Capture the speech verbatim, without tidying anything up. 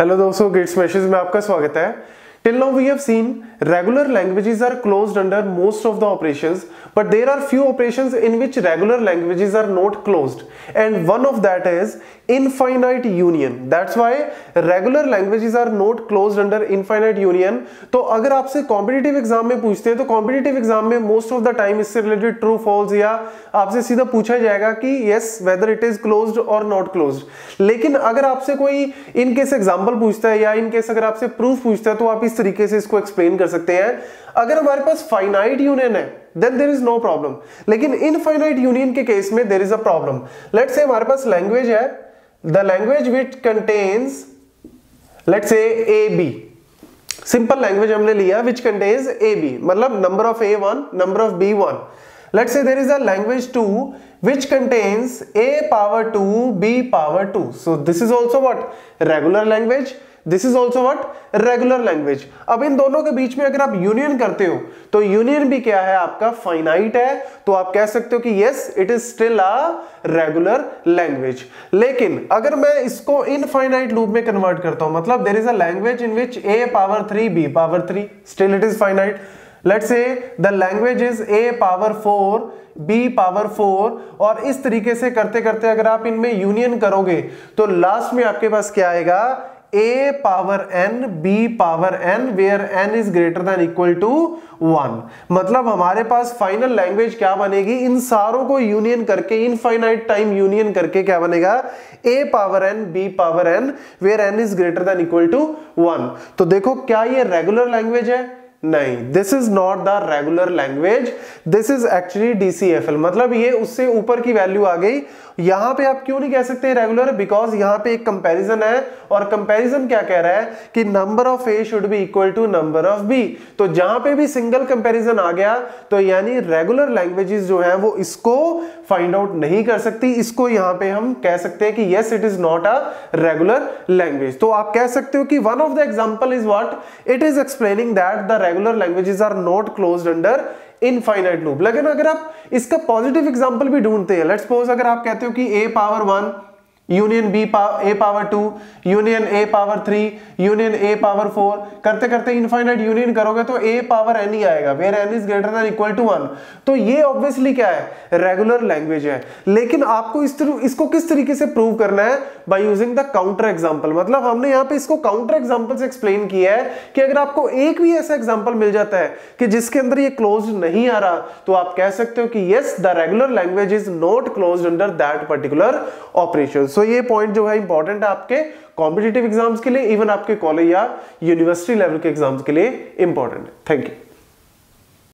Hello दोस्तों, gate smashers में आपका स्वागत है। Till now we have seen regular languages are closed under most of the operations, but there are few operations in which regular languages are not closed, and one of that is infinite union. That's why regular languages are not closed under infinite union. तो अगर आपसे competitive exam में पूछते हैं तो competitive exam में most of the time इससे related true false या आपसे सीधा पूछा जाएगा कि yes whether it is closed or not closed. लेकिन अगर आपसे कोई in case example पूछता है या in case अगर आपसे proof पूछता है तो आप इस तरीके से इसको एक्सप्लेन कर सकते हैं। अगर हमारे पास फाइनाइट यूनियन है then there is no problem, लेकिन इनफाइनाइट यूनियन के केस में there is a problem. Let's say हमारे पास लैंग्वेज है, the language which contains, let's say A B, simple language हमने लिया which contains A B, मतलब number of A one, number of B one. Let's say there is a language two which contains A power two, B power two. So this is also what regular language. This is also what regular language. अब इन दोनों के बीच में अगर आप union करते हो तो union भी क्या है आपका फाइनाइट है, तो आप कह सकते हो कि yes it is still a regular language. लेकिन अगर मैं इसको इनफाइनाइट लूप में कन्वर्ट करता हूं, मतलब there is a language in which a power three, b power three, still it is finite. Let's say the language is a power four, b power four, और इस तरीके से करते करते अगर आप इनमें यूनियन करोगे तो लास्ट में आपके पास क्या आएगा a power n, b power n, where n is greater than equal to one. मतलब हमारे पास फाइनल लैंग्वेज क्या बनेगी, इन सारों को यूनियन करके इनफाइनाइट टाइम यूनियन करके क्या बनेगा a power n, b power n, where n is greater than equal to one. तो देखो क्या ये रेगुलर लैंग्वेज है? नहीं, this is not the regular language, this is actually DCFL, मतलब ये उससे ऊपर की वैल्यू आ गई। यहां पे आप क्यों नहीं कह सकते रेगुलर, बिकॉज यहां पे एक कंपैरिजन है और कंपैरिजन क्या कह रहा है कि number of A should be equal to number of B. तो जहां पे भी सिंगल कंपैरिजन आ गया तो यानी रेगुलर लैंग्वेजेस जो है वो इसको फाइंड आउट नहीं कर सकती, इसको यहां पे हम कह सकते हैं कि yes it is not a regular language. तो आप कह सकते हो कि one of the example is what it is explaining that the regular languages are not closed under infinite loop. लेकिन अगर आप इसका पॉजिटिव एग्जांपल भी ढूंढते हैं, लेट्स सपोज अगर आप कहते हो कि a power one union b power a power two union a power three union a power four, करते करते इनफाइनाइट यूनियन करोगे तो a पावर n ही आएगा where n is greater than equal to one. तो ये ऑब्वियसली क्या है रेगुलर लैंग्वेज है, लेकिन आपको इस इसको किस तरीके से प्रूव करना है by using the counter example. मतलब हमने यहाँ पे इसको काउंटर एग्जांपल से एक्सप्लेन किया है कि अगर आपको एक भी ऐसा एग्जांपल मिल जाता है कि जिसके अंदर ये क्लोज नहीं आ रहा तो आप कह सकते हो कि yes the regular language is not close under that particular operation. तो ये पॉइंट जो है इंपॉर्टेंट है आपके कॉम्पिटिटिव एग्जाम्स के लिए, इवन आपके कॉलेज या यूनिवर्सिटी लेवल के एग्जाम्स के लिए इंपॉर्टेंट है। Thank you.